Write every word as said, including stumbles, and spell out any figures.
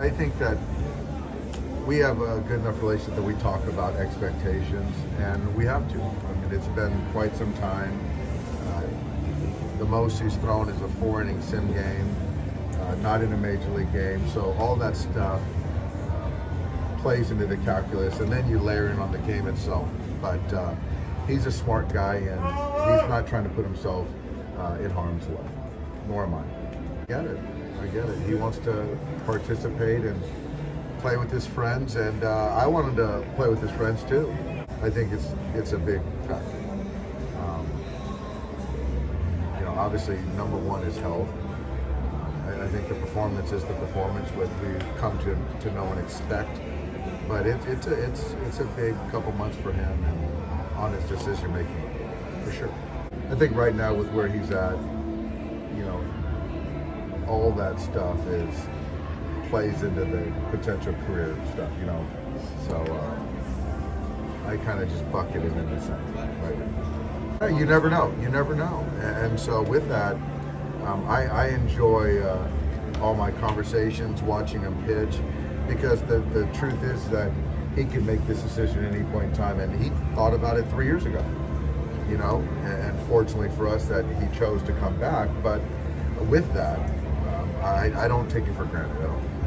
I think that we have a good enough relationship that we talk about expectations, and we have to. I mean, it's been quite some time. Uh, the most he's thrown is a four-inning sim game, uh, not in a major league game. So all that stuff uh, plays into the calculus, and then you layer in on the game itself. But uh, he's a smart guy, and he's not trying to put himself uh, in harm's way, nor am I. Get it. I get it. He wants to participate and play with his friends, and uh, I wanted to play with his friends too. I think it's it's a big factor. Um, you know, obviously, number one is health, and I think the performance is the performance what we come to to know and expect. But it, it's a, it's it's a big couple months for him and on his decision making, for sure. I think right now with where he's at, you know, all that stuff is plays into the potential career stuff, you know. So uh, I kind of just bucket it in a sense. Right? You never know. You never know. And so with that, um, I, I enjoy uh, all my conversations, watching him pitch, because the the truth is that he can make this decision at any point in time, and he thought about it three years ago, you know. And fortunately for us, that he chose to come back. But with that, I, I don't take it for granted at all.